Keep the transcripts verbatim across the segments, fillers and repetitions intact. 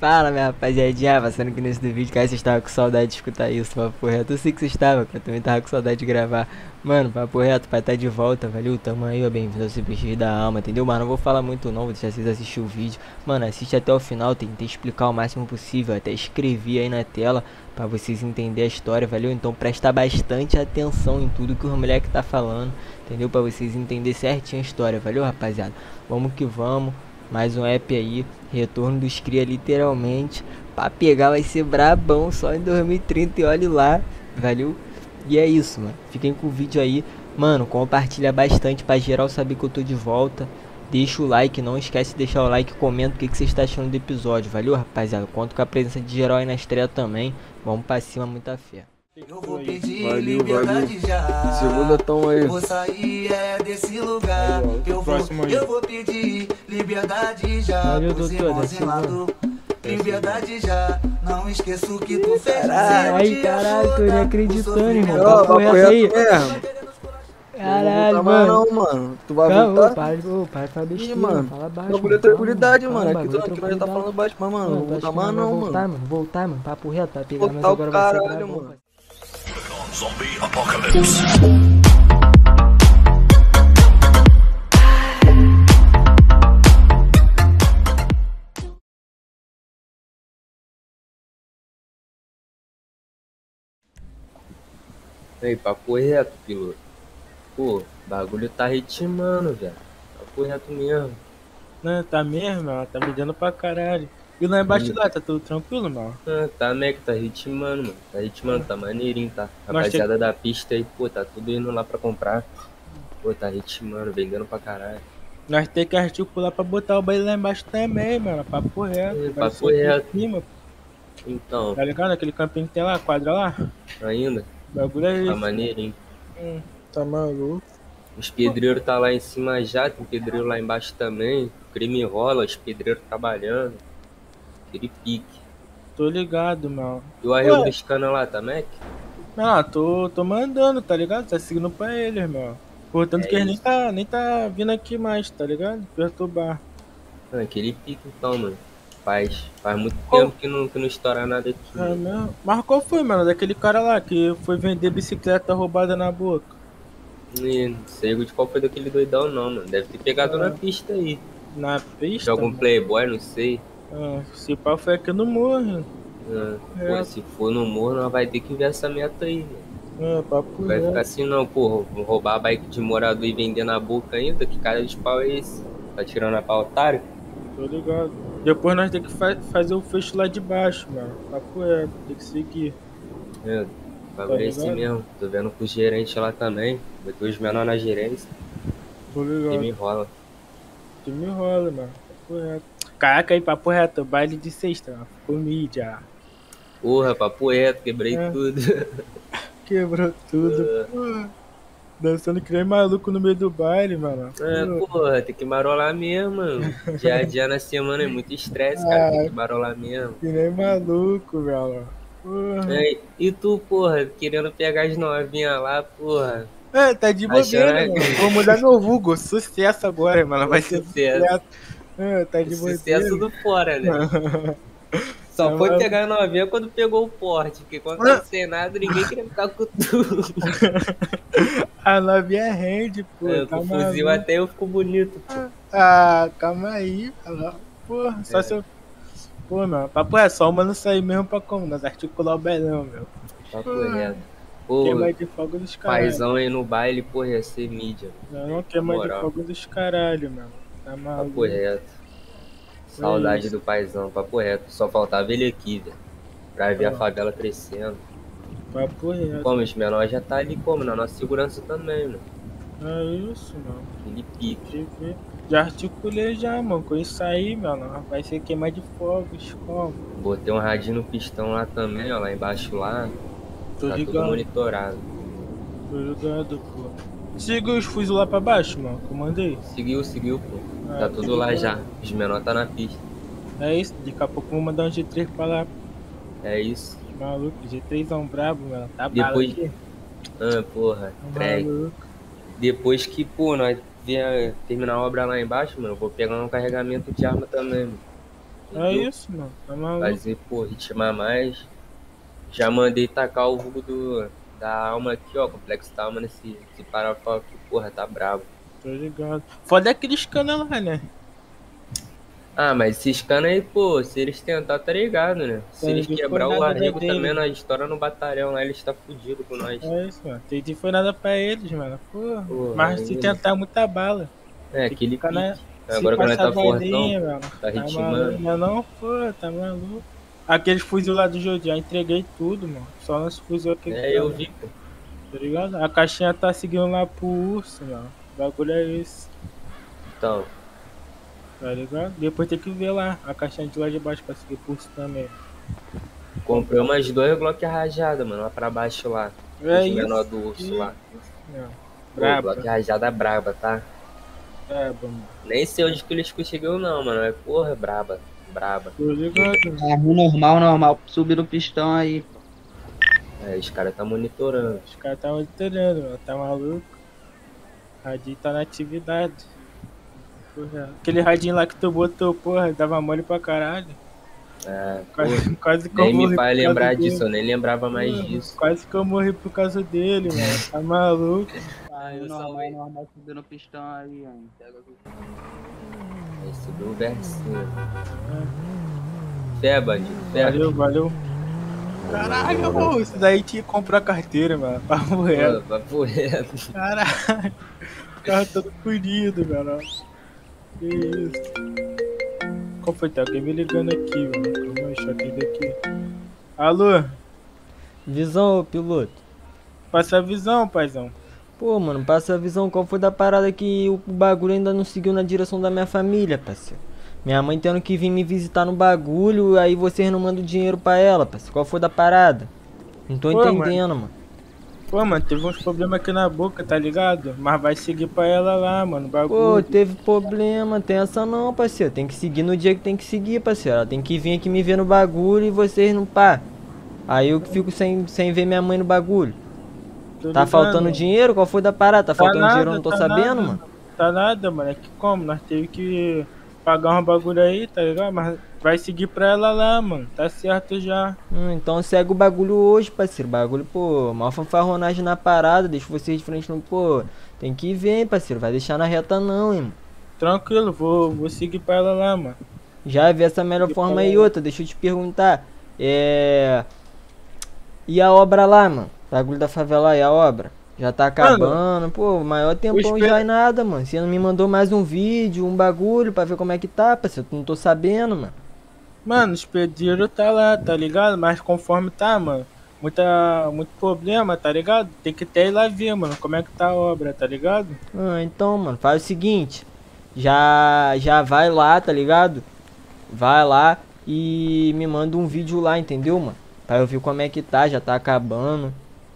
Fala, minha rapaziadinha, passando aqui nesse vídeo, cara, vocês estavam com saudade de escutar isso, papo reto. Eu sei que vocês estavam, cara, também tava com saudade de gravar. Mano, papo reto, pai tá de volta, valeu, tamo aí, ó, bem-vindo ao complexo da alma, entendeu, mano? Não vou falar muito não, vou deixar vocês assistir o vídeo. Mano, assiste até o final, tentei explicar o máximo possível, até escrevi aí na tela pra vocês entenderem a história, valeu? Então presta bastante atenção em tudo que o moleque tá falando, entendeu? Pra vocês entenderem certinho a história, valeu, rapaziada? Vamos que vamos. Mais um app aí, retorno dos cria literalmente, pra pegar vai ser brabão só em dois mil e trinta e olhe lá, valeu? E é isso, mano, fiquem com o vídeo aí, mano, compartilha bastante pra geral saber que eu tô de volta, deixa o like, não esquece de deixar o like, comenta o que vocês estão achando do episódio, valeu rapaziada? Conto com a presença de geral aí na estreia também, vamos pra cima, muita fé. Eu vou pedir valeu, liberdade valeu. Já. Segunda tão aí. Vou sair é desse lugar. Valeu, eu, vou, eu vou pedir liberdade já. Valeu, doutor, é liberdade já. Não esqueço que tu fez. Ai, caralho, tô nem acreditando, irmão. Tá correndo aí. Caralho, mano. Não, mano. Tu vai Calma, voltar? Pai, ô, pai, tá besteira. Ih, mano. Fala baixo, mano. Bagulho tranquilidade, mano. Calma, aqui tu não tá falando baixo, mas, mano. Não vou voltar, mano. Não, mano. Voltar, mano. Voltar, mano. Papo reto, tá pegando mais agora. Caralho, mano. Zombie Apocalypse. Ei, papo reto, piloto. Pô, bagulho tá ritmando, velho. Papo reto mesmo. Não, tá mesmo, mano. Tá me dando pra caralho. E lá embaixo lá, tá tudo tranquilo, mano? Ah, tá, né, que tá ritmando, mano. Tá ritmando, tá maneirinho, tá? Rapaziada te... da pista aí, pô, tá tudo indo lá pra comprar. Pô, tá ritmando, vendendo pra caralho. Nós tem que articular pra botar o baile lá embaixo também, mano. Papo reto. É, papo reto. Cima. Então. Tá ligado? Aquele campinho que tem lá, quadra lá? Ainda? O bagulho é isso. Tá maneirinho. Hum, tá maluco. Os pedreiros tá lá em cima já, tem pedreiro lá embaixo também. Crime rola, os pedreiros trabalhando. Aquele pique. Tô ligado, mano. E o arreio buscando lá, tá, Mac? Ah, tô, tô mandando, tá ligado? Tá seguindo pra ele, irmão. Portanto é que ele nem tá, nem tá vindo aqui mais, tá ligado? Perturbar. Mano, aquele pique então, mano. Faz, faz muito qual... tempo que não, que não estoura nada aqui. É mesmo? Mas qual foi, mano, daquele cara lá que foi vender bicicleta roubada na boca? E não sei de qual foi daquele doidão não, mano. Deve ter pegado ah. na pista aí. Na pista? De algum playboy, não sei. Ah, se pau foi aqui no morro. Ah, é. Pô, se for no morro, nós vai ter que ver essa meta aí, né? Ah, papo vai ficar assim não, pô. Roubar a bike de morador e vender na boca ainda? Que cara de pau é esse? Tá tirando a pau, otário? Tô ligado. Depois nós temos que fa fazer o fecho lá de baixo, mano. Papo é, tem que seguir. É, bagulho é assim mesmo. Tô vendo com o gerente lá também. Botei os menores na gerência. Tô ligado. Que me enrola. Que me enrola, mano. Papo é. Caraca, aí, papo reto, baile de sexta, mano. Comídia. Porra, papo reto, quebrei é. tudo. Quebrou tudo, porra. Dançando que nem maluco no meio do baile, mano. É, porra, tem que marolar mesmo, mano. Dia a dia na semana é muito estresse, ah, cara, tem que marolar mesmo. Que nem maluco, velho. Porra. É, e tu, porra, querendo pegar as novinhas lá, porra. É, tá de bobeira, mano. Que... Vou mudar meu vulgo, sucesso agora, mano. Vai ser sucesso. É, tá de sucesso do fora, né? Só é, foi mas... pegar a novinha quando pegou o porte, porque quando não tem nada, ninguém queria ficar com tudo. A novinha rende, pô. É, com fuzil até eu fico bonito, pô. Ah, calma aí, porra. Só é. se eu... Pô, meu, papo é só o mano sair mesmo pra como? Nós articular o belão, meu. Papo reto. Pô, queima de fogo dos caralho. Paizão aí no baile, porra, ia ser mídia. Não, não queima moral. De fogo dos caralho, meu. Tá papo reto. Saudade é do paizão, papo reto. Só faltava ele aqui, velho. Pra ver ah. a favela crescendo. Papo reto. Como os menores já tá ali, como? Na nossa segurança também, mano. É isso, mano. Aquele pique. Já articulei já, mano. Com isso aí, mano. Vai ser queimar de fogos, como? Botei um radinho no pistão lá também, ó. Lá embaixo lá. Tô tá ligado. Tudo monitorado. Tô ligado, pô. Seguiu os fuzil lá pra baixo, mano. Comandei. Seguiu, seguiu, pô. Tá ah, tudo lá já, os menores tá na pista. É isso, daqui a pouco vou mandar um G três pra lá. É isso. Maluco, G três é um brabo, mano. Tá Depois... bala aqui. Ah, porra, é Depois que, pô, nós vier terminar a obra lá embaixo, mano, eu vou pegar um carregamento de arma também, mano. É isso, mano. Tá maluco. Fazer por ritmar mais. Já mandei tacar o vulgo do, da alma aqui, ó. Complexo da alma nesse, nesse parafal aqui, porra, tá bravo. Tô ligado. Foda aqueles cana lá, né? Ah, mas esses canas aí, pô, se eles tentar, tá ligado, né? Se Entendi, eles quebrar o arrego também, nós história no batalhão lá, eles tá fudido com nós. É isso, mano. Entendi, foi nada pra eles, mano. Pô, pô mas é se tentar, muita bala. É, aquele cara. Agora que nós tá fortão, mano, tá ritmando. Não, não, pô, tá maluco. Aqueles fuzil lá do Jodiá, entreguei tudo, mano. Só nós fuzil aqui. É, cara, eu vi, pô. Tá ligado? A caixinha tá seguindo lá pro urso, mano. O bagulho é esse. Então... Tá ligado? Depois tem que ver lá a caixinha de lá de baixo pra seguir curso também. Comprei umas duas Glock rajada, mano, lá pra baixo lá. É isso. Menor do urso lá. É. Glock rajada braba, tá? É, mano. Nem sei onde que eles conseguiu não, mano. É porra, braba. Braba. É normal, normal. Subiram o pistão aí. É, os caras tá monitorando. Os caras tá monitorando, mano. Tá maluco? Radinho tá na atividade. Porra. Aquele radinho lá que tu botou, porra, dava mole pra caralho. É, quase, quase que eu morri. Nem me vai lembrar disso, eu nem lembrava mais porra, disso. Quase que eu morri por causa dele, mano. Tá maluco? Ah, eu salvei. Normal subindo o pistão aí, ó. Aí subiu o versinho. Fé, bandido, fé. Valeu, valeu. Caralho, mano, isso daí tinha que comprar carteira, mano. Papo reto. Papo reto. Caralho. O carro todo fodido, mano. Que isso? Qual foi? Tá alguém me ligando aqui, mano. Calma aí, choque daqui. Alô? Visão, ô piloto. Passa a visão, paizão. Pô, mano, passa a visão. Qual foi da parada que o bagulho ainda não seguiu na direção da minha família, parceiro? Minha mãe tendo que vir me visitar no bagulho, aí vocês não mandam dinheiro pra ela, parceiro. Qual foi da parada? Não tô Pô, entendendo, mano. mano. Pô, mano, teve uns problemas aqui na boca, tá ligado? Mas vai seguir pra ela lá, mano, bagulho. Pô, teve problema, tem essa não, parceiro. Tem que seguir no dia que tem que seguir, parceiro. Ela tem que vir aqui me ver no bagulho e vocês não pá. Aí eu que fico sem, sem ver minha mãe no bagulho. Tô tá ligado, faltando mano. dinheiro? Qual foi da parada? Tá, tá faltando nada, dinheiro, eu não tô tá sabendo, nada, mano? Tá nada, mano. É que como? Nós teve que pagar um bagulho aí, tá ligado? Mas vai seguir pra ela lá, mano. Tá certo já. Hum, então segue o bagulho hoje, parceiro. Bagulho, pô, maior fanfarronagem na parada. Deixa vocês de frente no... Pô, tem que vir, hein, parceiro. Vai deixar na reta não, hein, mano. Tranquilo, vou, vou seguir pra ela lá, mano. Já vi essa melhor forma aí, outra. Deixa eu te perguntar. É... E a obra lá, mano? Bagulho da favela e a obra? Já tá acabando, mano, pô, maior tempão espero... já e nada, mano. Você não me mandou mais um vídeo, um bagulho pra ver como é que tá, parceiro. Não tô sabendo, mano. Mano, o expedido tá lá, tá ligado? Mas conforme tá, mano, muita, muito problema, tá ligado? Tem que ter ir lá ver, mano, como é que tá a obra, tá ligado? Ah, então, mano, faz o seguinte. Já, já vai lá, tá ligado? Vai lá e me manda um vídeo lá, entendeu, mano? Pra eu ver como é que tá, já tá acabando.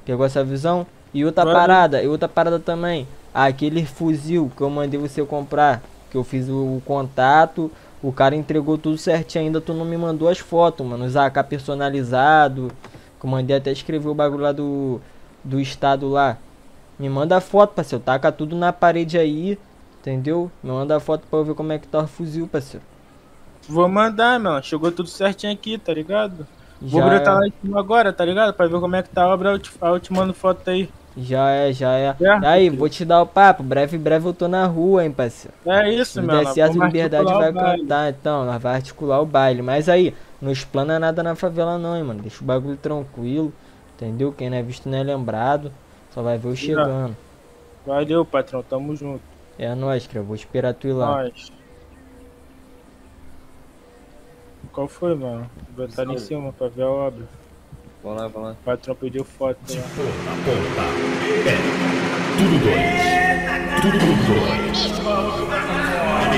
Pegou essa visão? E outra Valeu. parada, e outra parada também. Aquele fuzil que eu mandei você comprar, que eu fiz o contato, o cara entregou tudo certinho, ainda tu não me mandou as fotos, mano. Os A K personalizado, que eu mandei até escrever o bagulho lá do, do estado lá. Me manda a foto, parceiro, taca tudo na parede aí, entendeu? Me manda a foto pra eu ver como é que tá o fuzil, parceiro. Vou mandar, mano, chegou tudo certinho aqui, tá ligado? Já Vou gritar é. lá em cima agora, tá ligado? Pra ver como é que tá a obra, eu te, eu te mando foto aí. Já é, já é. é aí, filho. Vou te dar o papo. Breve, breve eu tô na rua, hein, parceiro. É isso, meu irmão. Se der certo, liberdade vai cantar, então. Nós vai articular o baile. Mas aí, não explana nada na favela, não, hein, mano. Deixa o bagulho tranquilo, entendeu? Quem não é visto não é lembrado. Só vai ver o chegando. Valeu, patrão. Tamo junto. É nóis, cara. Vou esperar tu ir lá. Nós. Qual foi, mano? Vou botar ali em cima pra ver a obra. Vamos lá, vamos lá. O patrão pediu foto. De ponta a ponta. É. Tudo dois. Tudo dois. Dá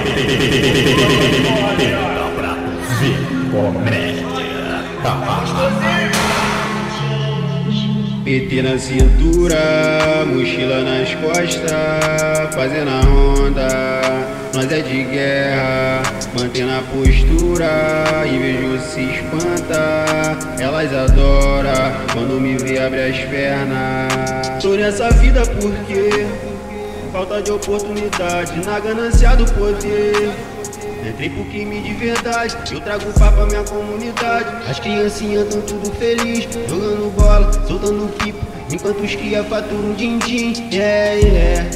pra ver comédia. Tá. P T na cintura, mochila nas costas, fazendo a onda. Nós é de guerra, mantendo a postura, invejoso se espanta, elas adoram, quando me vê abre as pernas. Tô nessa vida porque falta de oportunidade, na ganância do poder. Entrei pro crime de verdade, eu trago pá pra minha comunidade. As criancinhas tão tudo feliz, jogando bola, soltando pipo, enquanto os cria faturam din-din. Yeah, yeah,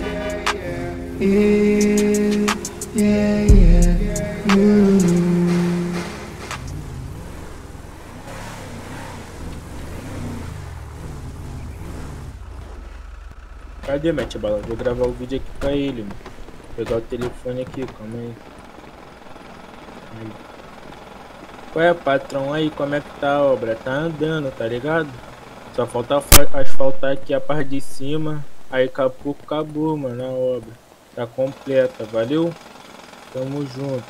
yeah, yeah, yeah. Mm. Cadê, mete a bala? Vou gravar o vídeo aqui pra ele, mano. Vou pegar o telefone aqui, calma aí. aí. Qual é, patrão? Aí, como é que tá a obra? Tá andando, tá ligado? Só falta asfaltar aqui a parte de cima. Aí, capô, acabou, mano, a obra. Tá completa, valeu? Tamo junto.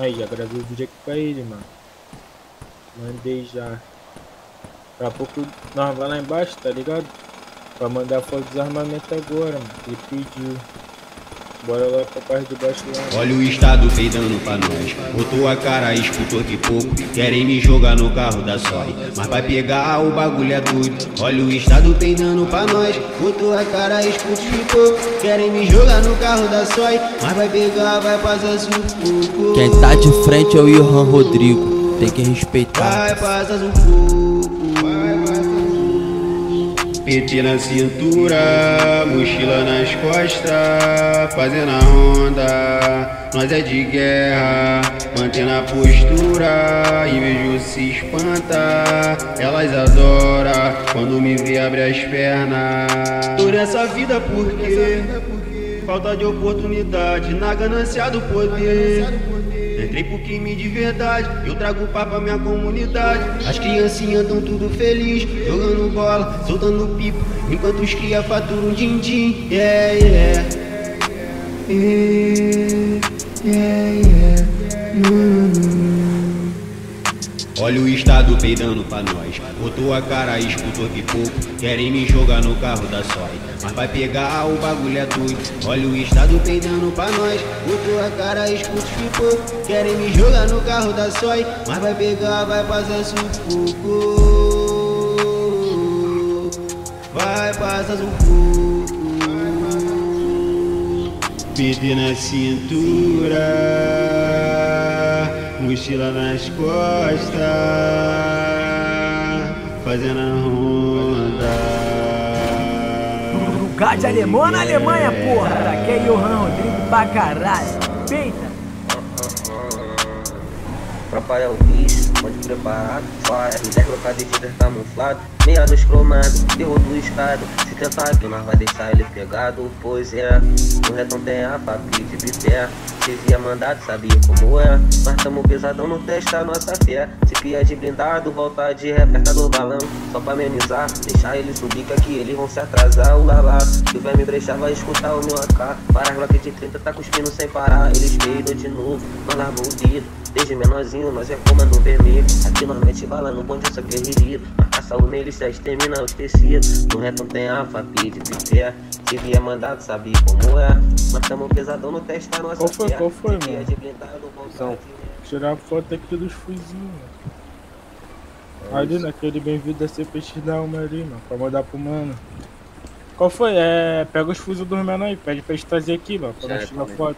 Aí, já gravei o vídeo aqui pra ele, mano. Mandei já. Daqui a pouco nós vamos lá embaixo, tá ligado? Pra mandar foto dos armamentos agora, mano. Ele pediu. Bora lá pra parte de baixo lá. Olha o estado peidando pra nós. Botou a cara, escutou que pouco. Querem me jogar no carro da S O I, mas vai pegar o bagulho é doido. Olha o estado peidando pra nós. Botou a cara, escutou que pouco. Querem me jogar no carro da S O I, mas vai pegar, vai passar sufoco. Quem tá de frente é o Irhan Rodrigo, tem que respeitar. Vai passar sufoco. P T na cintura, mochila nas costas, fazendo a onda. Nós é de guerra, mantendo a postura. E vejo se espanta, elas adoram quando me vê abre as pernas. Toda essa vida porque falta de oportunidade, na ganância do poder. Entrei pro crime de verdade, eu trago pá pra minha comunidade. As criancinhas tão tudo feliz, jogando bola, soltando pipo, enquanto os cria faturam din-din. Yeah, yeah, yeah, yeah, yeah. Olha o estado peidando pra nós. Botou a cara, escutou que pouco. Querem me jogar no carro da S O I, mas vai pegar o bagulho é doido. Olha o estado peidando pra nós. Botou a cara, escutou que pouco. Querem me jogar no carro da S O I, mas vai pegar, vai passar sufoco. Vai passar sufoco. P T na cintura, mochila nas costas, fazendo a ronda. Lugar de alemão na Alemanha, porra. Daqui é Johan Rodrigo pra caralho. Peita. Atrapalha o bicho, pode preparado. Faz, dez trocadilhas camuflado. Meia dos cromados, derrubo do estado. Se tentar que nós vai deixar ele pegado, pois é. No retão tem a papi de bipé. Devia mandado, sabia como é. Nós tamo pesadão, não testa nossa fé. Se pia de blindado, volta de ré, aperta do balão. Só pra amenizar, deixar ele subir que aqui eles vão se atrasar. O lalá, que o verme brechar vai escutar o meu A K. Para a Glock de trinta, tá cuspindo sem parar. Eles peidam de novo, nós largou o dedo. Desde menorzinho, nós é comando vermelho. Aqui nós mete bala no bonde, só guerreiro. Nós caça o neles, já extermina os tecidos. No reto tem a fapi de pipé. Devia mandado, sabia como é. Nós tamo pesadão, não testa nossa fé. Qual foi, mano? Então, tirar a foto aqui dos fuzinhos, é ali naquele bem-vindo da C P X da Alma ali, mano, pra mandar pro mano. Qual foi? É, pega os fuzis dos menores aí, pede pra gente trazer aqui, mano, pra nós tirar a foto.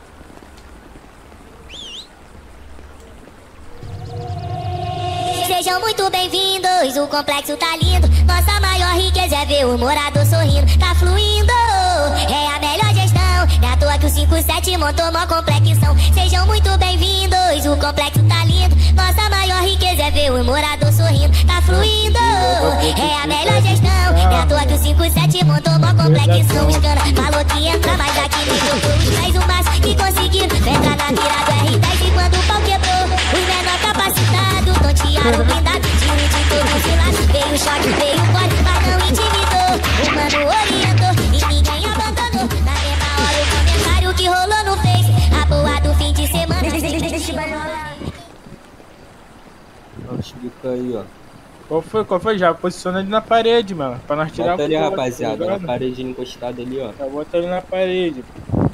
Sejam muito bem-vindos, o complexo tá lindo. Nossa maior riqueza é ver o morador sorrindo. Tá fluindo, é a melhor gestão. Não é à toa que o cinco sete montou mó complexão. Sejam muito bem-vindos, o complexo tá lindo. Nossa maior riqueza é ver o morador sorrindo. Tá fluindo, é a melhor gestão. Não é à toa que o cinco sete montou mó complexão. Escana, falou que entra, mas aqui me jogou. Faz o máximo que conseguiu. Entra na virada R dez e quando o pau quebrou, os menor capacitado tontearam blindado. Time de todo os lados, veio choque, veio corte, mas não intimidou. O mano orientou e ninguém abandonou. Na mesma hora o comentário que rolou no Face, a boa do fim de semana. Aí, ó. Qual foi? Qual foi? Já posiciona ele na parede, mano, pra nós tirar. Bota ali, rapaziada, tá na parede encostada ali, ó. Já bota ele na parede.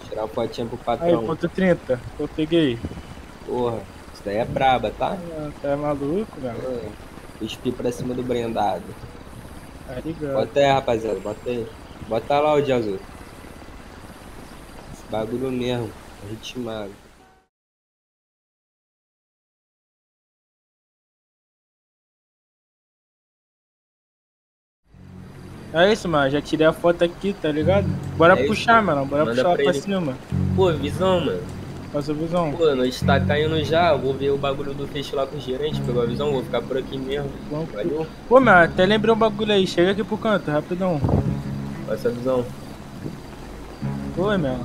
Tirar o potinho pro patrão. Aí, ponto trinta, eu peguei. Porra, isso daí é braba, tá? Ah, tá maluco, velho. É. Cuspi pra cima do brindado. Tá ligado. Bota aí, rapaziada, bota aí. Bota lá o de azul. Esse bagulho mesmo, ritmado. É isso, mano. Já tirei a foto aqui, tá ligado? Bora é puxar, isso, mano. Bora manda puxar lá pra, pra cima. Pô, visão, mano. Passa a visão. Pô, nós tá caindo já. Vou ver o bagulho do peixe lá com o gerente. Pegou a visão? Vou ficar por aqui mesmo. Bom, valeu. Pô, mano, até lembrei um bagulho aí. Chega aqui pro canto, rapidão. Passa a visão. Foi, meu.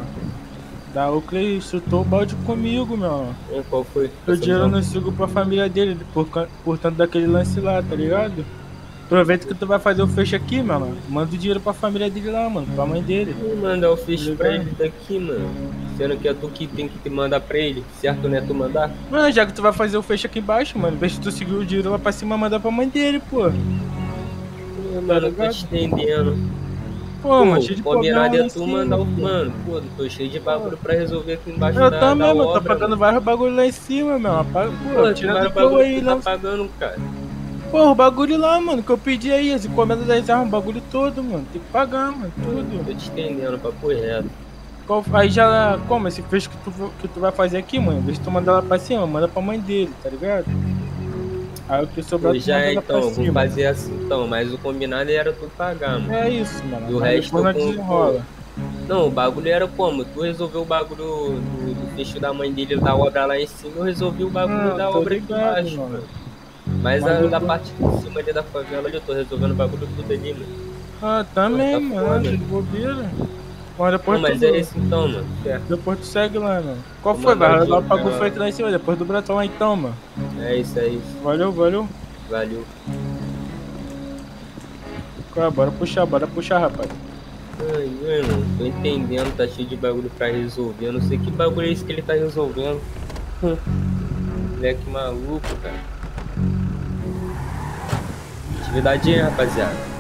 Da Oakley chutou o balde comigo, meu. E qual foi? O dinheiro eu não sigo pra família dele, por, por tanto daquele lance lá, tá ligado? Aproveita que tu vai fazer o fecho aqui, mano. Manda o dinheiro pra família dele lá, mano. Pra mãe dele. Vou mandar o fecho pra ele daqui, mano. Sendo que é tu que tem que te mandar pra ele, certo? Não é tu mandar? Mano, já que tu vai fazer o fecho aqui embaixo, mano. Em vez de tu seguir o dinheiro lá pra cima, manda pra mãe dele, pô. Mano, tá eu tô te entendendo. Pô, pô, mano, cheio de combinado problema. É tu mandar o... Mano, pô, tô cheio de bagulho pra resolver aqui embaixo eu da, também, da mano, obra. Eu também, mano. Tô pagando vários bagulho lá em cima, meu. Pô, tirando o bagulho aí, não. Tá pagando, cara. Porra, o bagulho lá, mano, que eu pedi aí, as encomendas das armas, o bagulho todo, mano. Tem que pagar, mano, tudo. Tô te entendendo, papo reto. Qual, aí já, como, esse fecho que tu, que tu vai fazer aqui, mano, em vez de tu mandar lá pra cima, manda pra mãe dele, tá ligado? Aí o que sobrou já é, então, pra cima, vou fazer assim, então, mas o combinado era tu pagar, mano. É isso, mano. E o resto eu desenrola. Não, o bagulho era como? Tu resolveu o bagulho do, do fecho da mãe dele, da obra lá em cima, eu resolvi o bagulho ah, da obra ligado, aqui embaixo, mano. mano. Mas, Mas a, da tô... parte de cima ali da favela, eu tô resolvendo o bagulho tudo ali, mano. Ah, também, tá mano, de bobeira. Mas depois não, mas tu... é esse então, mano. Certo. Depois tu segue lá, mano. Qual Vou foi, mano? Lá o bagulho foi aqui lá em cima, depois do Bratão lá então, mano. É isso, é isso. Valeu, valeu. Valeu. Cara, bora puxar, bora puxar, rapaz. Ai, mano, tô entendendo, tá cheio de bagulho pra resolver. Eu não sei que bagulho é esse que ele tá resolvendo. Moleque maluco, cara. Atividade, rapaziada.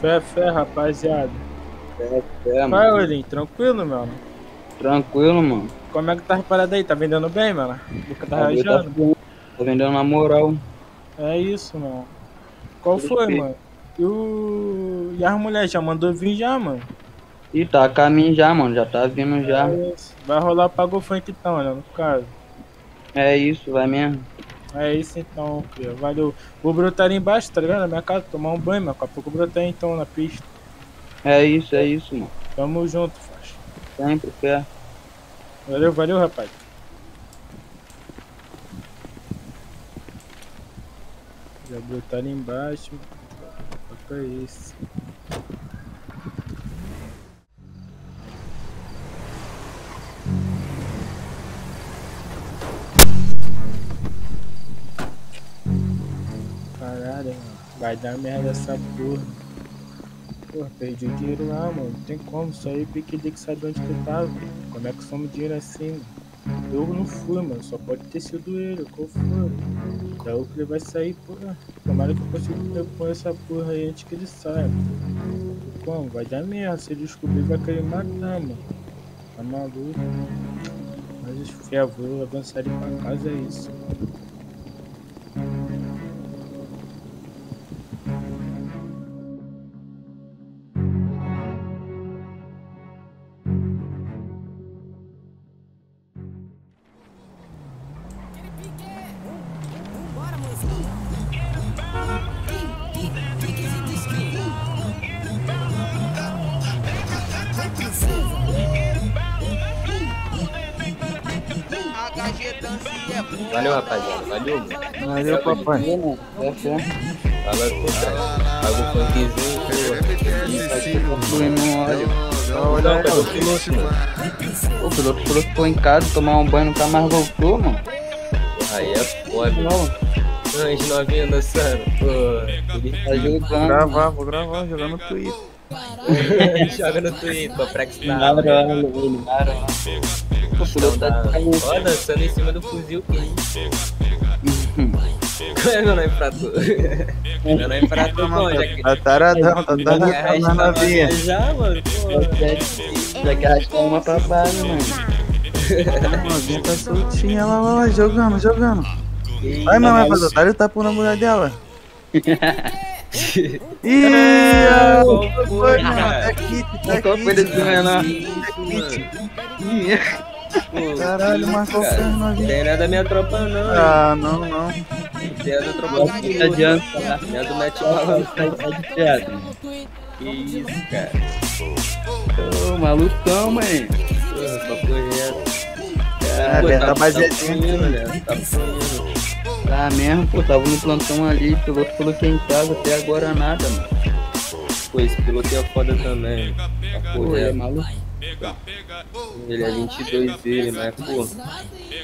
Fé, fé, rapaziada. Fé, fé, mano. Vai, Olinho, tranquilo, mano? Tranquilo, mano. Como é que tá reparado aí? Tá vendendo bem, mano? Nunca tá reajando? Tá, tá vendendo na moral. É isso, mano. Qual Tudo foi, feito. mano? E, o... e as mulheres? Já mandou vir já, mano? Ih, tá a caminho já, mano. Já tá vindo já. É isso. Vai rolar o Pago Funk então, né, no caso. É isso, vai mesmo. É isso então, filho. Valeu. Vou brotar ali embaixo, tá ligado? Na minha casa, tomar um banho, mas daqui a pouco brotar então na pista. É isso, é isso, mano. Tamo junto, faixa. Sempre, pé. Valeu, valeu, rapaz. Já brotar ali embaixo. Bota isso. Caralho, mano. Vai dar merda essa porra. Porra, perdi o dinheiro lá, mano. Não tem como, só eu e Piquelique sabe onde que eu tava. Como é que some dinheiro assim, mano? Eu não fui, mano. Só pode ter sido ele. Qual foi? Daí o que ele vai sair, porra. Tomara que eu consiga pôr essa porra aí antes que ele saia, mano. Como? Vai dar merda. Se ele descobrir, vai querer matar, mano. Tá maluco? Mas por favor, avançar ele pra casa é isso. Valeu, rapaziada, valeu, mano. Valeu, papai. É certo. Agora ficou certo. Pagou o funkzinho, pô. Isso aqui ficou fluindo no óleo. Não, pegou o piloto, mano. O piloto falou que foi em casa tomar um banho, nunca mais voltou, mano. Aí é foda. As novinhas dançando. Pô, gravar, vou gravar, jogar no Twitter. Joga no Twitter, complexo da alma. Ó, dançando em cima do fuzil, que isso? Meu nome é infrator. Meu nome é infrator, mano. Tá taradão, tá taradão na navinha. Já, mano. Já que arrastou uma pra baixo, mano. A novinha tá soltinha, lá, lá, lá, jogando, jogando. Vai, mamãe, faz otário, tá por na mulher dela. Ih, qual foi, mano? Tá kit, tá kit. Qual foi desse menor? Caralho, Marcos, não tem nada da minha tropa, não. Ah, não, não. Teatro trabalhando. Não adianta, tá? Teatro mete bala, sai de teatro. Que isso, cara. Ô, malucão, mãe. Porra, papo reto. Cara, tá mais retinho, né? Tá funcionando. Tá mesmo, pô. Tava no plantão ali, piloto coloquei em casa, até agora nada, mano. Pô, esse piloto é foda também. Pô, é maluco. Ele é vinte e dois, ele, mas pô, o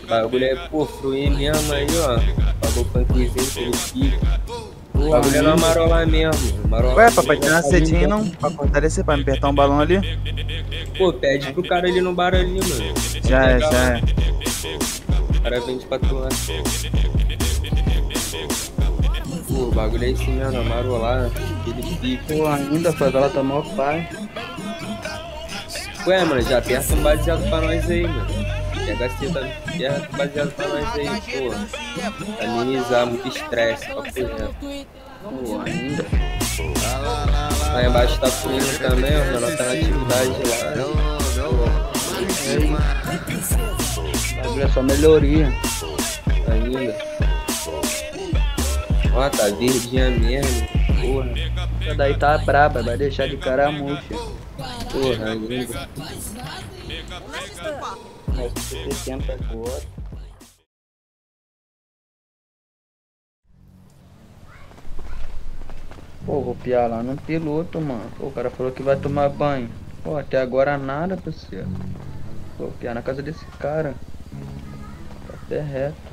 bagulho é pô, fruir mesmo aí, ó. Pagou punkzinho pelo filho. O bagulho é na marola mesmo. Marola. Ué, papai, tem uma cedinha não? Pra fortalecer, pra me apertar um balão ali? Pô, pede pro cara ali no bar ali, mano. Já é, já é. O cara vende pra tu lá. Pô, o bagulho é esse mesmo, na marola. Pô, ainda faz ela tomar o pai. Ué, mano, já aperta um baseado pra nós aí, mano. Pega assim, tá? Aperta um baseado pra nós aí, pô. Pra minimizar muito estresse, papo reto. Pô, ainda. Lá embaixo tá fluindo também, ó, mano. Ela tá na atividade lá. Olha só, melhoria. Ainda. Ó, tá verdinha mesmo, porra. Essa daí tá braba, vai deixar de caramuxa. Porra, ainda. Mas você senta agora. Pô, vou piar lá no piloto, mano. Pô, o cara falou que vai tomar banho. Pô, até agora nada, parceiro. Vou piar na casa desse cara. Tá até reto.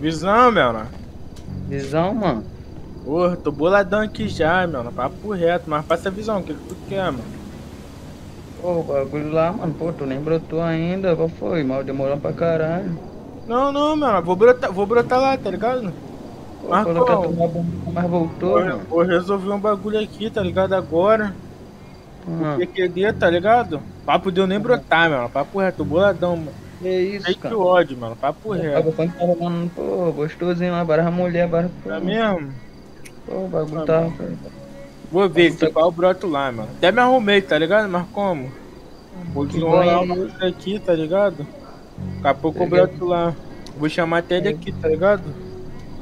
Visão, meu, né? Visão, mano. Porra, tô boladão aqui já, meu, né? Papo reto, mas passa a visão, que tu quer, mano. Pô, o bagulho lá, mano, pô, tu nem brotou ainda, qual foi? Mal demorou pra caralho. Não, não, meu, né? Vou brotar, vou brotar lá, tá ligado? Pô, mas, falou pô, que ia tomar banho, mas voltou, eu, mano. Eu resolvi um bagulho aqui, tá ligado, agora. Uhum. O P Q D, tá ligado? Papo deu nem brotar, meu, né? Papo reto, tô boladão, mano. Que isso, aí cara. Que ódio, mano. Papo reto. O bagulho tá rolando, pô, gostosinho lá. Barra mulher, barra... É mesmo? Pô, o bagulho tá... Vou ver, tá qual o broto lá, mano. Até me arrumei, tá ligado? Mas como? Vou desenrolar uma música aqui, tá ligado? Daqui a pouco eu broto lá. Vou chamar até ele aqui, tá ligado?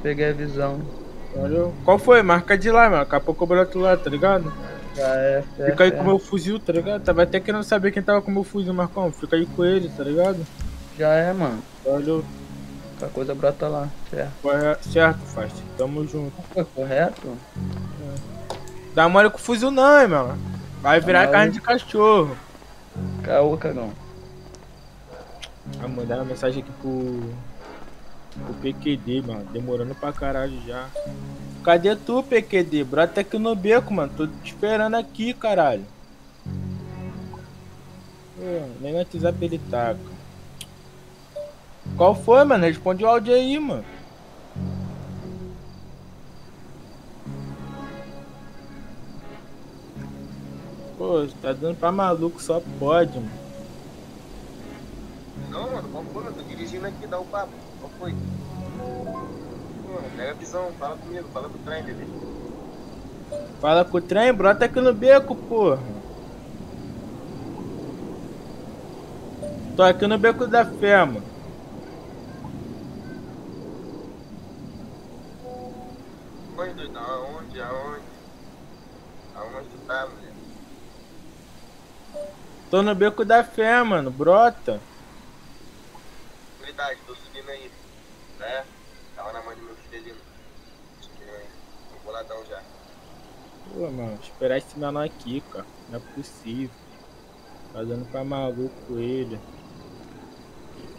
Peguei a visão. Valeu. Qual foi? Marca de lá, mano. Daqui a pouco eu broto lá, tá ligado? Ah, é, é, fica aí é. Com o meu fuzil, tá ligado? Tava até querendo saber quem tava com o meu fuzil, Marcão. Fica aí com ele, tá ligado? Já é, mano. Valeu. Qualquer coisa brota lá, certo? Correto, certo, faz. Tamo junto. É correto? É. Dá mole com o fuzil não, hein, mano. Vai virar carne aí. De cachorro. Caô, cagão. Vai mandar uma mensagem aqui pro... pro P Q D, mano. Demorando pra caralho já. Cadê tu, P Q D? Brota aqui no beco, mano. Tô te esperando aqui, caralho. É, nem vai te desabilitar, cara. Qual foi, mano? Responde o áudio aí, mano. Pô, tá dando pra maluco, só pode, mano. Não, mano, qual foi? Eu tô dirigindo aqui, dá o papo. Qual foi? Pega a visão, fala comigo, fala com o trem, bebê. Fala com o trem, brota aqui no beco, porra. Tô aqui no beco da fé, mano. Oi, doido, aonde, aonde? Aonde tu tá, mulher? Tô no beco da fé, mano, brota. Verdade, tô subindo aí, né? Tava na mão de meu filho ali, mano. Tô boladão já. Pô, mano, esperar esse menor aqui, cara. Não é possível. Fazendo pra maluco ele.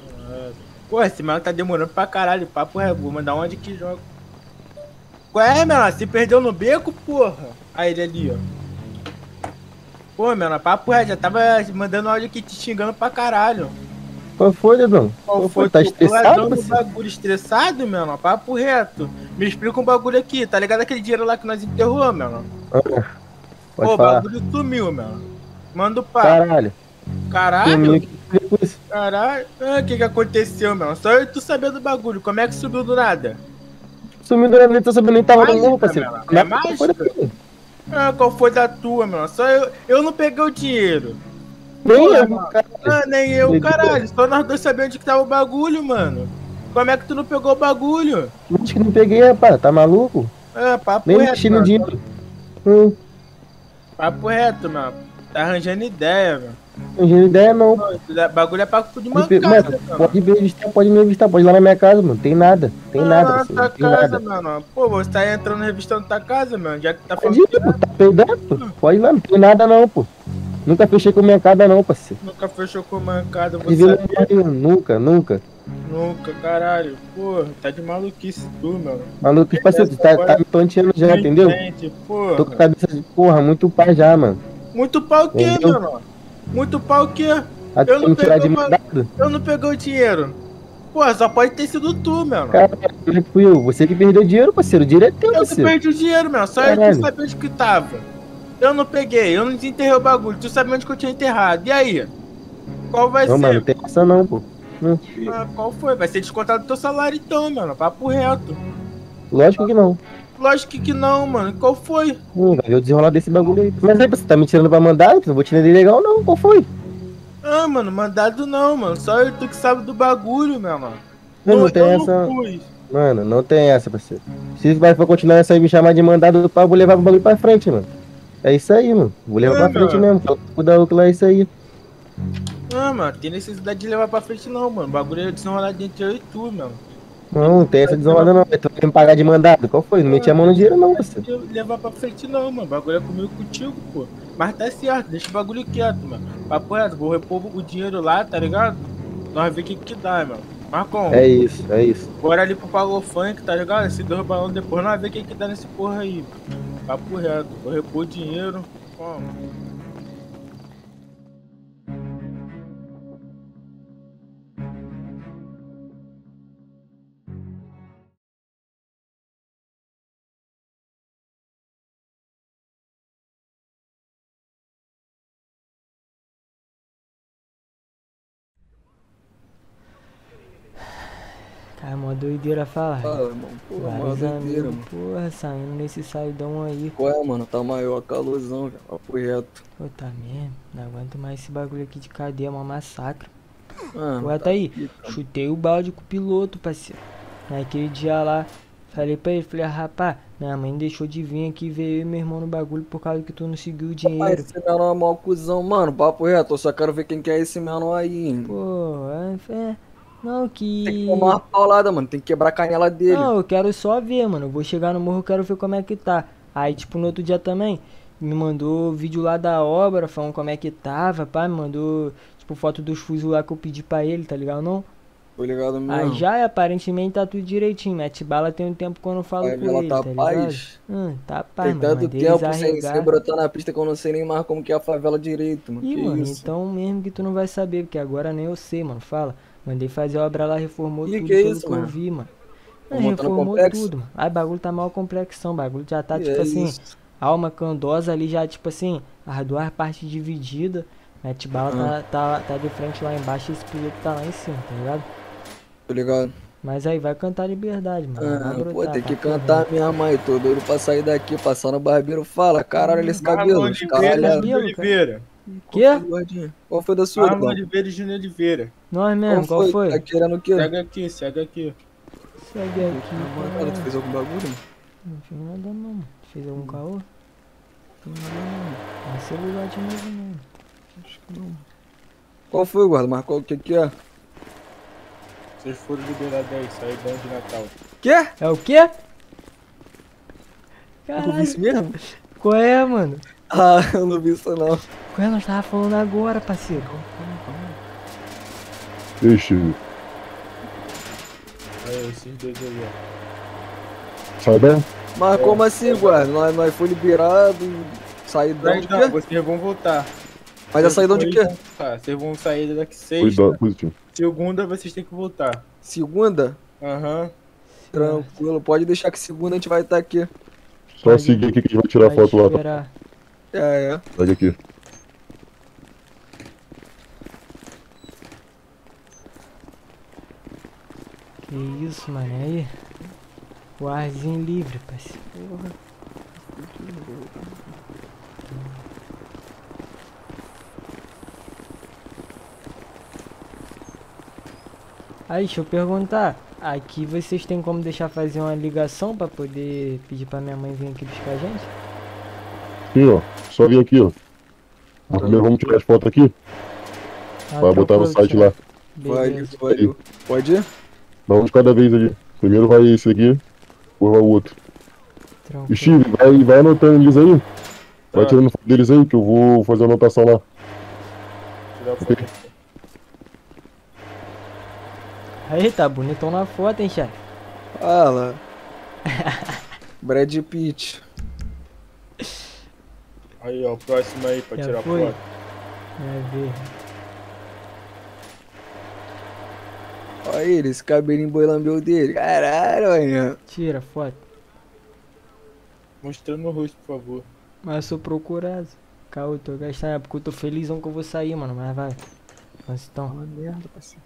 Caralho. Pô, esse menor tá demorando pra caralho. Papo rebu, mas da onde que joga? Qual é, menor? Se perdeu no beco, porra. Aí ele ali, ó. Pô, menor, papo rebu, já tava mandando áudio aqui te xingando pra caralho. Qual foi, Dedão? Qual foi? Tá estressado? Você? Bagulho estressado, mano? Papo reto. Me explica um bagulho aqui, tá ligado aquele dinheiro lá que nós enterrou, mano? Ah, pô, o bagulho sumiu, mano. Manda o papo. Caralho. Caralho? Caralho. O ah, que que aconteceu, mano? Só eu e tu sabendo do bagulho. Como é que subiu do nada? Sumiu do nada, nem tô sabendo, nem tava no morro, parceiro. É, é mágica? Ah, qual foi da tua, mano? Só eu... Eu não peguei o dinheiro. Nem eu, cara. Ah, nem eu, caralho. Só nós dois sabemos onde que tava o bagulho, mano. Como é que tu não pegou o bagulho? Acho que não peguei, rapaz. Tá maluco? Ah, papo nem reto, mano. De... Hum. Papo reto, mano. Tá arranjando ideia, velho. Arranjando ideia, não. Não, bagulho é papo de mancada, mano. Pode me revistar, pode me revistar. Pode ir lá na minha casa, mano. Tem nada. Tem ah, nada, tá tem casa, nada. Mano. Pô, você tá entrando revistando tua casa, mano. Já que tá falando... Tá peidando, pô. Pode ir lá. Não tem nada, não, pô. Nunca fechei com mancada não, parceiro. Nunca fechou com mancada, você. Nunca, nunca. Nunca, caralho. Porra, tá de maluquice tu, mano. Maluquice, parceiro, tu tá, tá me tonteando já, entendeu? Entende, porra. Tô com cabeça de porra, muito pá já, mano. Muito pau o quê, entendeu? Mano? Muito pau o quê? Ah, eu, não tirar de uma... eu não peguei o dinheiro. Porra, só pode ter sido tu, mano. Cara, tranquilo. Você que perdeu o dinheiro, parceiro. O dinheiro é teu, parceiro. Eu não perdi o dinheiro, mano. Só caralho. Eu que sabia onde que tava. Eu não peguei, eu não desenterrei o bagulho, tu sabia onde que eu tinha enterrado, e aí? Qual vai não, ser? Não, mano, não tem essa não, pô. Não. Ah, qual foi? Vai ser descontado do teu salário então, mano, papo reto. Lógico que não. Lógico que não, mano, qual foi? Hum, eu desenrolar desse bagulho aí. Mas aí, você tá me tirando pra mandado? Não vou tirar de legal não, qual foi? Ah, mano, mandado não, mano, só eu tu que sabe do bagulho, meu mano. Não, não, não tem eu essa... Não fui. Mano, não tem essa, parceiro. Se vai for continuar essa aí me chamar de mandado do pau, eu vou levar o bagulho pra frente, mano. É isso aí, mano. Vou levar ah, pra frente mano. Mesmo. Fala com o lá, é isso aí. Ah, mano, tem necessidade de levar pra frente não, mano. O bagulho é desenrolado entre eu e tu, mano. Não, não tem essa desenrolada não. Tu vai me pagar de mandado. Qual foi? Não ah, meti a mão no dinheiro não, você. Não levar pra frente não, mano. O bagulho é comigo contigo, pô. Mas tá certo, deixa o bagulho quieto, mano. Papo reto, vou repor o dinheiro lá, tá ligado? Nós vamos ver o que que dá, mano. Marcão. É isso, é isso. Bora ali pro Pagofunk, tá ligado? Se dois balões depois, nós vamos ver o que que dá nesse porra aí, mano. Papo reto, vou repor dinheiro. Como? Cara, mó doideira falar. Fala, irmão. Porra, mó doideira, mano. Porra, saindo nesse saidão aí. Ué, mano, tá maior a calorzão, velho. Papo reto. Pô, tá mesmo. Não aguento mais esse bagulho aqui de cadeia, é uma massacre. Ah, ué, tá, tá aí. Aqui, chutei o balde com o piloto, parceiro. Naquele dia lá, falei pra ele, falei, ah, rapaz, minha mãe deixou de vir aqui ver eu e meu irmão no bagulho por causa que tu não seguiu o dinheiro. Rapaz, esse menor é mau cuzão, mano. Papo reto, eu só quero ver quem que é esse menor aí, hein. Pô, é... Não, que... Tem que tomar uma paulada, mano. Tem que quebrar a canela dele. Não, eu quero só ver, mano. Eu vou chegar no morro, eu quero ver como é que tá. Aí, tipo, no outro dia também, me mandou vídeo lá da obra, falando como é que tava, pá. Me mandou, tipo, foto dos fusos lá que eu pedi pra ele, tá ligado não? Tô ligado mesmo. Aí já, aparentemente, tá tudo direitinho. Mete bala tem um tempo quando eu falo aí, com ele, tá, tá paz? Hum, tá paz, tem mano. Tem tanto tempo arregar. Sem brotar na pista que eu não sei nem mais como que é a favela direito, mano. Ih, que mano, isso? Então mesmo que tu não vai saber, porque agora nem eu sei, mano. Fala. Mandei fazer a obra lá, reformou e tudo que, é isso, que eu vi, mano. Não, reformou tudo, mano. Aí o bagulho tá mal complexão, o bagulho já tá, e tipo é assim, isso. Alma candosa ali já, tipo assim, as duas partes divididas. Mete bala uhum. tá, tá, tá de frente lá embaixo e esse piloto tá lá em cima, tá ligado? Tô ligado. Mas aí vai cantar liberdade, mano. Ah, brotar, pô, tem que tá cantar correndo. Minha mãe, tô doido pra sair daqui, passar no barbeiro, fala, caralho, esse cabelo, esse cabelo, cara. Que? Qual foi da sua? Arma de Oliveira e Júnior Oliveira. Nós mesmo, qual foi? Qual foi? Tá querendo o quê? Segue aqui, segue aqui. Segue aqui. Mano, cara, tu fez algum bagulho? Não fiz nada não, mano. Tu fez algum caô? Não fiz nada não. Não sei o lugar de novo não. Acho que não. Qual foi, guarda? Marcou o que que é? Vocês foram liberados aí, saiu bom de Natal. Que? É o quê? Caralho. É isso mesmo? Qual é, mano? Ah, eu não vi isso não. Qual é? Nós tava falando agora, parceiro. Deixa eu. É, esses dois aí, ó. Sai bem? Mas é, como assim, guarda? Nós, nós foi liberado, saídão não, de quê? Vocês vão voltar. Mas vocês a saídão de quê? Vão vocês vão sair daqui sexta. Cuidado, positivo. Segunda vocês têm que voltar. Segunda? Aham. Uhum. Tranquilo, pode deixar que segunda a gente vai estar aqui. Só seguir aqui que a gente vai tirar vai foto esperar. Lá. É, é. Sai daqui. Que isso, mano, aí? O arzinho livre, parceiro. Porra. Aí, deixa eu perguntar. Aqui vocês têm como deixar fazer uma ligação pra poder pedir pra minha mãe vir aqui buscar a gente? Sim, ó. Só vir aqui, ó. Ah, primeiro vamos tirar as fotos aqui. Ah, vai botar no site lá. Beleza. Vai, vai. Pode ir? Dá um de cada vez ali. Primeiro vai esse aqui, depois vai o outro. Tranquilo. Steve, vai, vai anotando eles aí. Tá. Vai tirando foto deles aí que eu vou fazer a anotação lá. Tirar foto. Okay. Aí, tá bonitão na foto, hein, chefe? Ah lá. Brad Pitt. Aí, ó, o próximo aí pra já tirar foi. Foto. Vai ver. Olha ele, esse cabelinho boilambeu dele. Caralho, olha. Tira foto. Mostrando o rosto, por favor. Mas eu sou procurado. Calma, eu tô gastando, porque eu tô felizão que eu vou sair, mano. Mas vai. Mas então. Uma merda, parceiro.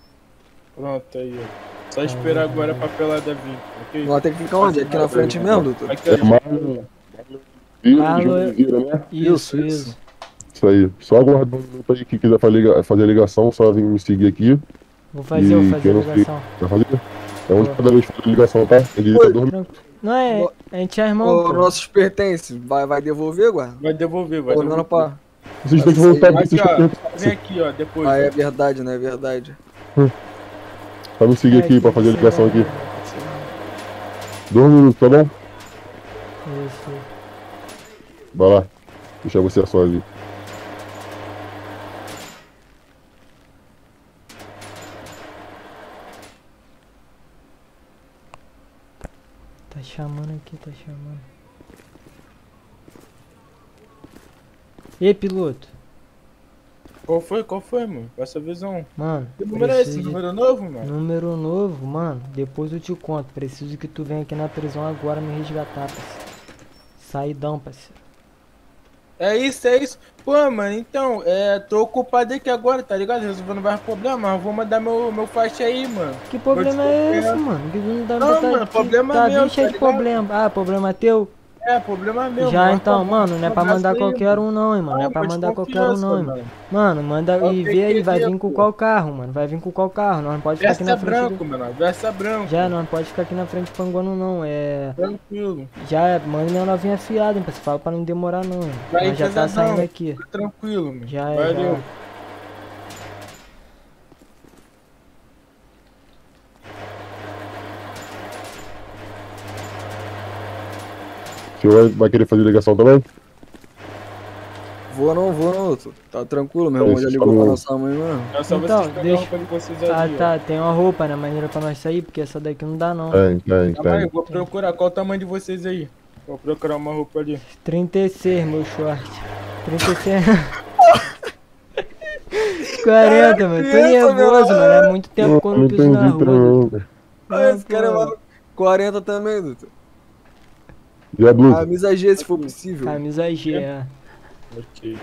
Pronto, aí, ó. Só esperar ah, agora a papelada vir, ok? Ela tem que ficar onde? Aqui na frente mesmo, doutor? Aqui, é Marlon. Marlon. Isso, isso. Isso aí. Só aguardando pra quem quiser fazer a ligação, só vem me seguir aqui. Vou fazer, eu vou fazer a ligação. Vai fazer? É onde cada vez faz a ligação, tá? Ele tá dormindo. Não é, a gente é irmão. Os nossos pertences, vai, vai devolver, guarda? Vai devolver, vai devolver. Pra... Vocês têm que voltar aqui, vocês têm que... Vem aqui, ó, depois. Ah, é verdade, né? É verdade. Pra me seguir é, aqui, pra fazer a ligação aqui. Dois minutos, tá bom? Isso. Vai lá. Deixa você só ali. Tá chamando aqui, tá chamando. E aí, piloto? Qual foi? Qual foi, mano? Essa visão. Mano, que número é esse? Número novo, mano? Número novo, mano. Depois eu te conto. Preciso que tu venha aqui na prisão agora me resgatar, parceiro. Saidão, parceiro. É isso, é isso. Pô, mano, então, é, tô ocupado aqui agora, tá ligado? Resolvendo vários problemas. Eu vou mandar meu, meu faixa aí, mano. Que problema é esse, mano? Não, não tá, mano, problema tá meu, cheio tá de problema. Ah, problema teu? É, problema meu. Já mano, então, mano, não é pra mandar qualquer um não, hein, mano. Não é pra mandar qualquer um não, mano. Mano, manda e vê aí, vai vir com qual carro, mano. Vai vir com qual carro, nós não pode ficar aqui na frente. Versa branco, mano, versa branco. Já, nós não pode ficar aqui na frente panguando não, é... Tranquilo. Já, manda minha novinha afiada, hein, pra você falar pra não demorar não. Nós já tá saindo aqui. Tranquilo, mano. Já é, valeu. Vai querer fazer ligação também? Vou não, vou não, tô. Tá tranquilo, meu irmão já ligou pra nossa mãe, mano. Então, deixa... Ah, tá, tem uma roupa, né, maneira pra nós sair, porque essa daqui não dá não. Tem, tem, tem. Vou procurar, qual o tamanho de vocês aí? Vou procurar uma roupa ali. trinta e seis, meu short. trinta e seis... quarenta, mano, tô nervoso, mano, é muito tempo que eu não piso na rua. Ah, esse cara é maluco. quarenta também, doutor. E a blusa? Camisa G, se for possível. Camisa G, é. Ok.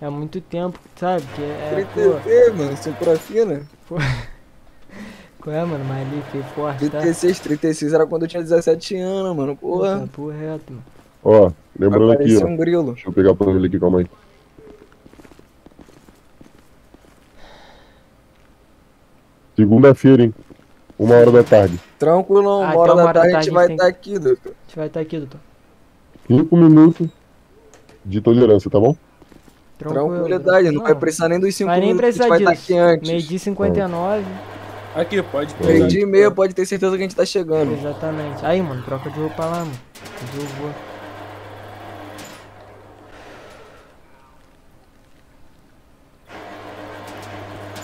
É muito tempo, sabe? Que é, trinta e seis, pô... mano, cintura fina. Pô... Qual é, mano? Mas ali foi forte, tá? trinta e seis, trinta e seis era quando eu tinha dezessete anos, mano, porra. Tá por reto, mano. Ó, lembrando aqui, ó. Um grilo. Deixa eu pegar o panela aqui, calma aí. Segunda-feira, hein? Uma hora da tarde. Tranquilo, uma hora da tarde a gente vai estar aqui, doutor. A gente vai estar aqui, doutor. Cinco minutos de tolerância, tá bom? Tranquilidade, não vai precisar nem dos cinco minutos, a gente vai estar aqui antes. meio dia e cinquenta e nove. Aqui, pode ter. meio dia e meia, pode ter certeza que a gente tá chegando. Exatamente. Aí, mano, troca de roupa lá, mano.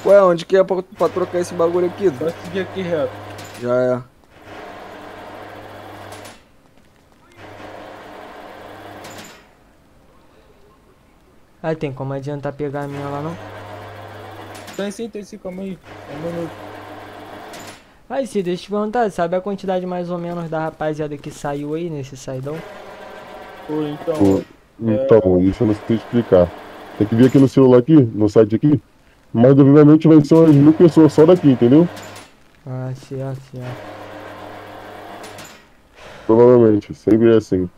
Ué, onde que é pra, pra trocar esse bagulho aqui? Só seguir aqui reto. Já é. Ah, tem como adiantar pegar a minha lá, não? Tem sim, tem sim, calma aí. É um minuto. Aí, Cid, deixa eu te perguntar, sabe a quantidade mais ou menos da rapaziada que saiu aí nesse saidão? Pô, então... Pô, então, é... isso eu não sei explicar. Tem que vir aqui no celular aqui, no site aqui. Mas, obviamente, vai ser umas mil pessoas só daqui, entendeu? Ah, certo, certo. Provavelmente, sempre é assim.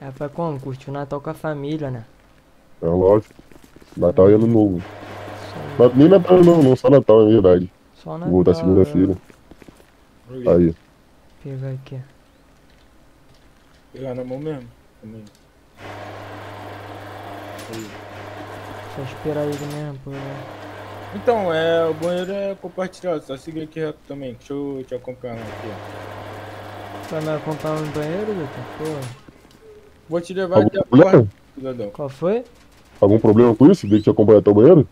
É pra como? Curtir o Natal com a família, né? É lógico. Natal e Ano Novo. Só... Nem Natal não, não, só Natal, é verdade. Só Natal. Vou voltar segunda-feira. Eu... Aí. Pegar aqui. Pegar na mão mesmo? Também. Aí. Só esperar ele mesmo, pô. Então, é, o banheiro é compartilhado, só seguir aqui rápido também. Deixa eu te acompanhar aqui. Você vai me acompanhar no banheiro, doutor? Pô. Vou te levar Algum até a porta, cidadão. Qual foi? Algum problema com isso? Deixa eu te acompanhar até o banheiro?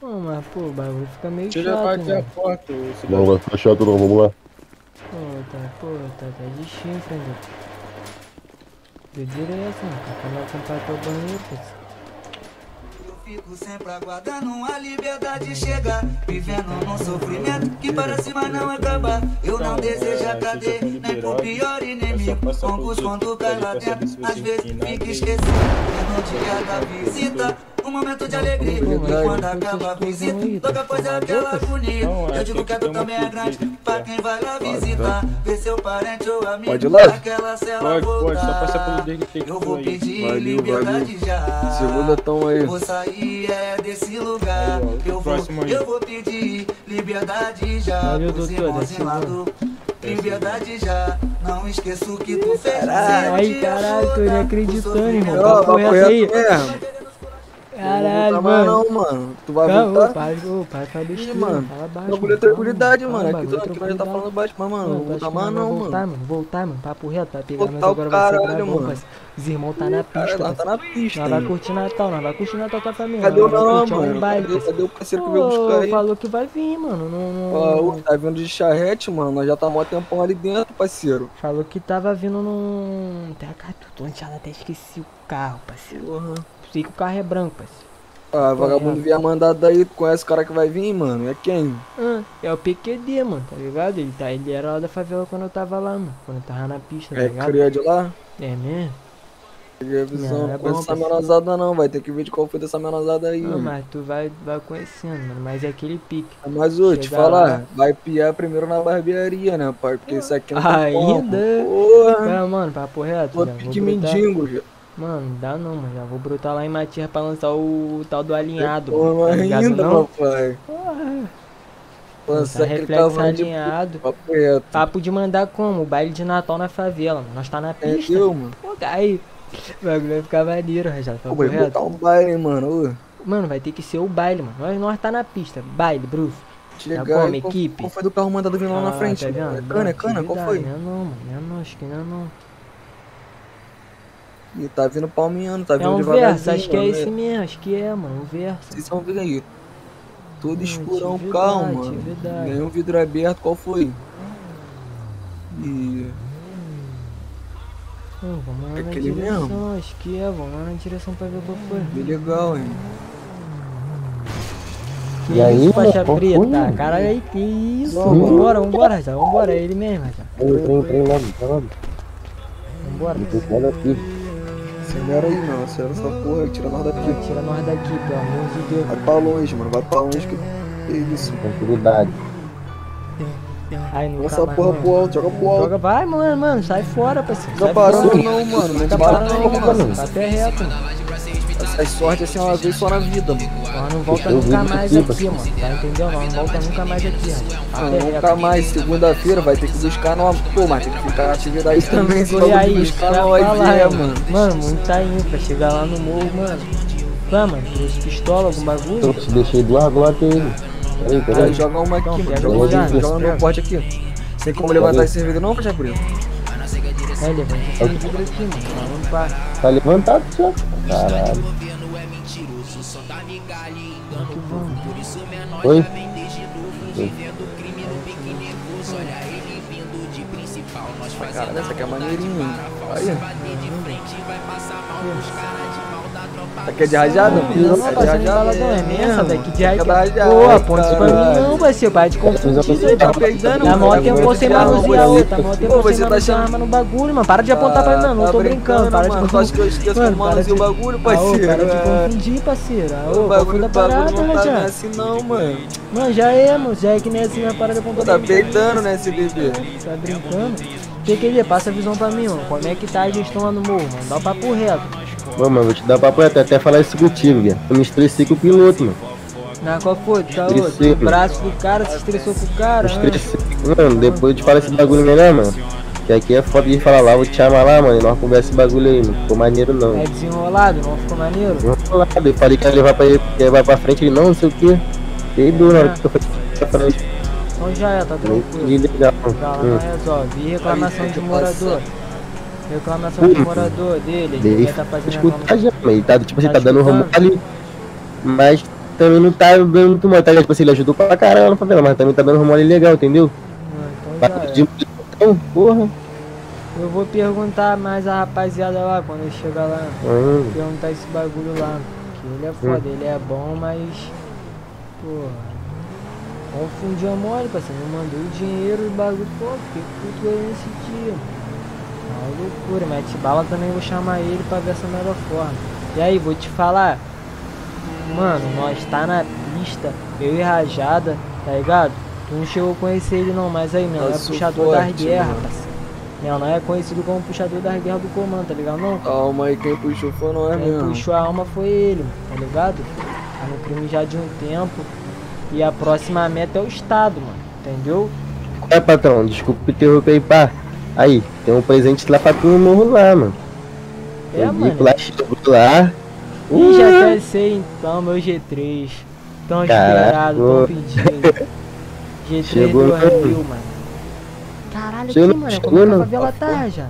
Não, mas pô, o bagulho fica meio chato. Deixa eu levar até a porta, cidadão. Não, vai ficar chato não, vamos lá. Pô, tá, pô, tá, tá de chifre, hein, doutor. De direito, mano. Você vai acompanhar até o banheiro, pô. Fico sempre aguardando a liberdade chegar, vivendo num sofrimento que parece mas não acaba. Eu não desejo a cadeia, nem pro pior inimigo. Congos quando cai lá dentro, às vezes fica esquecido. É no dia da visita, um momento de alegria. E quando acaba a visita, toda coisa aquela agonia. Eu digo que a dor também é grande pra quem vai lá visitar, ver seu parente ou amigo naquela cela voltar. Eu vou pedir liberdade já. Segunda tão aí. E é desse lugar aí, eu, vou, eu vou pedir liberdade já. Valeu, doutor, liberdade já. Não esqueço que tu fez. Ai, caralho, tô nem acreditando, irmão. Tá correndo aí. Caralho, mano. Não, mano. Tu vai não, voltar? Ô, pai, ô, pai, tá deixando, mano. Fala baixo, bagulho é tranquilidade, mano. Aqui tu já tá falando baixo, mas, mano, não voltar mais não, mano. Voltar, mano. Voltar, mano. Papo reto, vai pegar, mas agora vai ser gravou, mano. Os irmãos tá na pista. Nós tá na pista. Nós vai curtir Natal, nós vai curtir Natal com a família. Cadê o não, mano? Cadê o parceiro que veio buscar aí? Falou que vai vir, mano. Tá vindo de charrete, mano. Nós já tá mó tempão ali dentro, parceiro. Falou que tava vindo num... Antes ela até esqueci o carro, parceiro. Sei que o carro é branco, parceiro. Ah, vagabundo via mandado daí, tu conhece o cara que vai vir, mano? É quem? Ah, é o P Q D, mano, tá ligado? Ele, tá, ele era lá da favela quando eu tava lá, mano. Quando eu tava na pista, tá ligado? É cria de lá? É mesmo? Peguei a visão, não conheço essa menosada não, vai ter que ver de qual foi dessa menosada aí. Não, mano. Mas tu vai, vai conhecendo, mano, mas é aquele pique. Mas ô, te falar, vai piar primeiro na barbearia, né, pai? Porque isso aqui não tá ainda. Porra! Mano, papo reto, vou pedir mendigo, já. Mano, dá não, mano. Já vou brotar lá em Matias pra lançar o tal do alinhado. Pô, tá ligado, ainda, não? Papai. Lançar reflexo alinhado. De... Papo, Papo de mandar como? O baile de Natal na favela, mano. Nós tá na pista. É eu, mano. Pô, aí. O bagulho vai ficar maneiro, já tá correto. Vou botar um baile, mano. Mano, vai ter que ser o baile, mano. Nós, nós tá na pista. Baile, bruxo. Tá como, equipe? Qual foi do carro mandado vir lá ah, na frente? Tá é cana, é cana? Qual foi? Não, não, mano. Não, não, acho que não, não. E tá vindo palmeando, tá vindo devagarzinho. É um Versa, acho que é esse mesmo, acho que é, mano, um Versa. Vocês vão ver aí. Todo escurão, calmo, mano. Ganhou um vidro aberto, qual foi? E... Hum, vamos lá é na aquele direção, mesmo? Acho que é, vamos lá na direção pra ver qual foi. Que legal, hein. Que e aí, faixa preta, caralho, aí, que isso. Vambora, vambora, já, vambora, é ele mesmo, já. Entrei, entrei logo, tá logo. Bora, olha aqui. Acelera aí, mano. Acelera essa porra. Tira nós daqui. Ah, tira nós daqui, pelo amor de Deus. Vai pra longe, mano. Vai pra longe. Que é isso? Tranquilidade. Joga essa porra pro alto. Joga pro alto. Joga, vai, mano, mano. Sai fora, parceiro. Não parou, não, mano. Não parou, não, mano. Tá até reto. Essa sorte assim, uma vez só na vida, mano. Mas não volta nunca mais aqui, mano. Tá entendendo? Não volta nunca mais aqui, mano. Nunca mais. Segunda-feira vai ter que buscar numa. Pô, mas tem que ficar na atividade aí também. E aí, buscar na O I V, mano. Mano, muito tá indo pra chegar lá no morro, mano. Vamos, mano. Deixa pistola, algum bagulho. Eu te deixei do lado, lá tem ele. Peraí, peraí. Joga uma aqui, mano. Joga no meu porte aqui. Tem como levantar esse servidor, não, Pachá Preto? É, levanta esse servidor aqui, mano. Tá levantado, já. Caralho. hoje só dá migalha e engana o povo. Por isso menor já vem desde novo vivendo crime no pique nervoso. Olha ele vindo de principal, nós fazendo a maldade para falso. Se bater de frente vai passar mal pros caras de mal da tropa. Essa aqui é de rajada? Não, é de rajada não, é mesmo, velho. Que de rajada? Pô, aponta isso pra mim não, vai ser bate confundido, velho. Tá mó tempo você manusear outra, tá mó tempo você manusear arma no bagulho, mano. Para de apontar pra mim, não, não tô brincando, para de confundir. Mano, para de confundir, parceiro. O bagulho da parada, rajada. Assim não, mano. Mano, já é, mano, já é que nem assim a parada apontou pra mim. Tá peitando, né, esse bebê? Tá brincando? Que que ele é? Passa a visão pra mim, mano. Como é que tá a gestão lá no morro, mano? Dá o papo reto. Pô, mano, vou te dar o papo reto, até falar isso contigo, velho. Eu me estressei com o piloto, mano. Na qual foi? Tá outro? O braço do cara, se estressou com o cara? Me estressei. Mano, depois eu te falo esse bagulho melhor, mano. Que aqui é foda de falar lá, vou te chamar lá, mano. E nós conversa esse bagulho aí, não ficou maneiro não. É desenrolado, não ficou maneiro? Desenrolado, eu falei que ia levar pra, levar pra frente, ele não, não sei o quê. Fiquei duro na hora que eu falei pra frente. Então já é, tá tranquilo. Já não resolve. E reclamação de morador? Reclamação de morador dele, ele já tá fazendo escutar já, ele tá, tipo, tá, tá dando rumo ali, mas também não tá dando muito mal, tá? Tipo assim, ele ajudou pra caramba na favela, mas também tá dando rumo ali legal, entendeu? Então já é. Então, porra. Eu vou perguntar mais a rapaziada lá, quando eu chegar lá, hum. perguntar esse bagulho lá, que ele é foda, hum. ele é bom, mas, porra. Confundi a mole, parceiro, me mandou o dinheiro e o bagulho, pô, fiquei puto aí nesse dia, mano. Uma loucura, mete bala também, vou chamar ele pra ver essa melhor forma. E aí, vou te falar, mano, nós tá na pista, eu e Rajada, tá ligado? Tu não chegou a conhecer ele não, mas aí, meu, é puxador das guerras, parceiro. Meu, não é conhecido como puxador das guerras do comando, tá ligado não? Calma aí, quem puxou foi não é mesmo. Quem puxou a alma foi ele, tá ligado? Tá no crime já de um tempo. E a próxima meta é o Estado, mano. Entendeu? É, patrão, desculpa interromper, pá. Aí, tem um presente lá pra tu no morro lá, mano. É, eu mano. Lá, lá. Ih, uh! já pensei então, meu G três. Tão esperado, tão pedido. G três chegou do Rio, mano. Caralho, chegou, aqui, mano. Como a favela tá, já?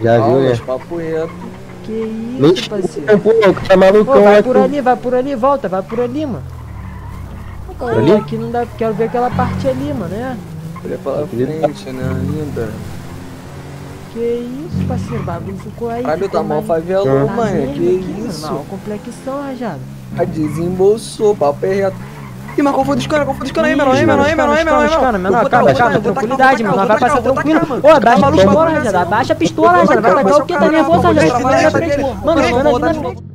Já viu, né? Que isso, parceiro? Pô, tá malucão, Pô, vai é por tu... ali, vai por ali, volta, vai por ali, mano. Ali? Aqui não dá, quero ver aquela parte ali, mano, né? Olha pra frente, né, linda? Que isso, parceiro, o bagulho ficou aí. Caralho, tá mal favelão, tá mano, que aqui, isso? Não, complexão, Rajada. Ah, desembolsou, papo é reto. Ih, mas qual foi dos caras? Qual foi dos caras aí, menor? Aí, menor, aí, menor, aí, menor, aí, menor. Menor, calma, calma, tranquilidade, menor, vai passar tranquilo. Ô, abaixa a pistola, Rajada, abaixa a pistola, Rajada, vai tacar o que? Tá nervoso, Rajada, mano, mano, mano, mano.